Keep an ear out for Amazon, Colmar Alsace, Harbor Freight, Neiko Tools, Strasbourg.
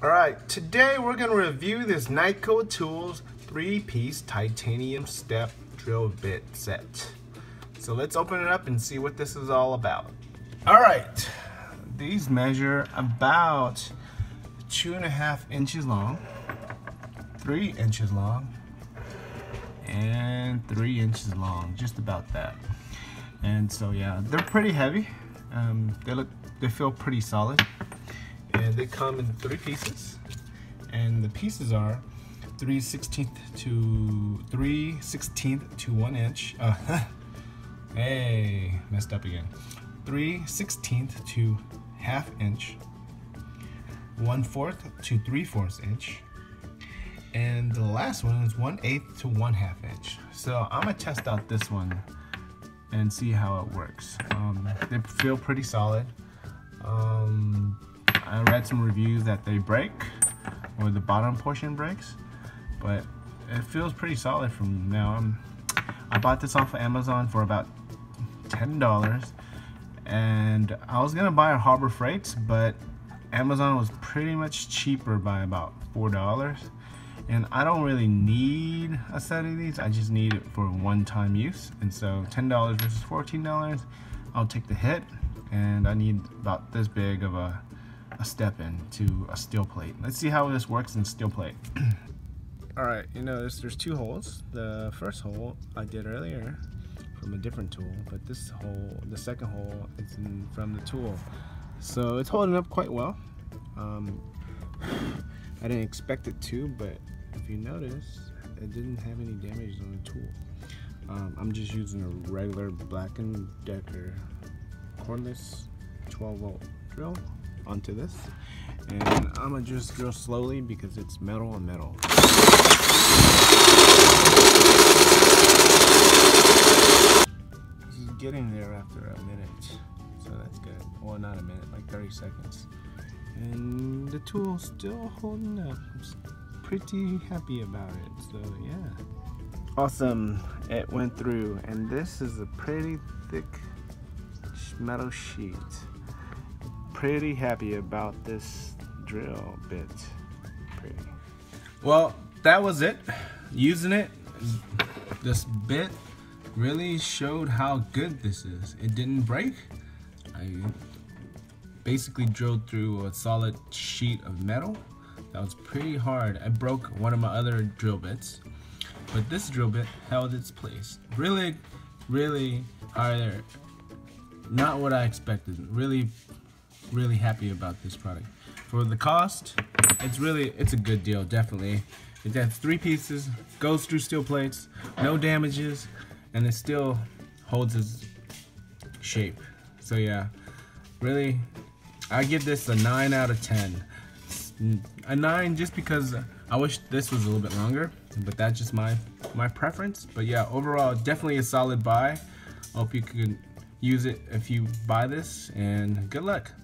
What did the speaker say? Alright, today we're going to review this Neiko Tools 3-piece titanium step drill bit set. So let's open it up and see what this is all about. Alright, these measure about 2.5 inches long, 3 inches long, and 3 inches long, just about that. And so yeah, they're pretty heavy. They feel pretty solid. And they come in 3 pieces, and the pieces are 3/16 to 1 inch. Hey, messed up again. 3/16 to 1/2 inch, 1/4 to 3/4 inch, and the last one is 1/8 to 1/2 inch. So I'm gonna test out this one and see how it works. They feel pretty solid. I read some reviews that they break, or the bottom portion breaks, but it feels pretty solid from now. I bought this off of Amazon for about $10, and I was gonna buy a Harbor Freight, but Amazon was pretty much cheaper by about $4, and I don't really need a set of these. I just need it for one-time use, and so $10 versus $14, I'll take the hit, and I need about this big of a step in to a steel plate. Let's see how this works in steel plate. Alright, you notice there's 2 holes. The first hole I did earlier from a different tool, but this hole, the second hole, is from the tool. So it's holding up quite well. I didn't expect it to, but if you notice, it didn't have any damage on the tool. I'm just using a regular Black & Decker cordless 12-volt drill onto this, and I'm gonna just drill slowly because it's metal on metal. This is getting there after a minute, so that's good. Well, not a minute, like 30 seconds. And the tool's still holding up. I'm pretty happy about it, so yeah. Awesome, it went through, and this is a pretty thick metal sheet. Pretty happy about this drill bit. Pretty. Well, that was it. Using it, this bit really showed how good this is. It didn't break. I basically drilled through a solid sheet of metal. That was pretty hard. I broke one of my other drill bits, but this drill bit held its place. Really, really hard. Not what I expected. Really happy about this product. For the cost, it's a good deal, definitely. It has 3 pieces, goes through steel plates, no damages, and it still holds its shape. So yeah, really, I give this a 9 out of 10. A 9 just because I wish this was a little bit longer, but that's just my preference. But yeah, overall, definitely a solid buy. Hope you can use it if you buy this, and good luck.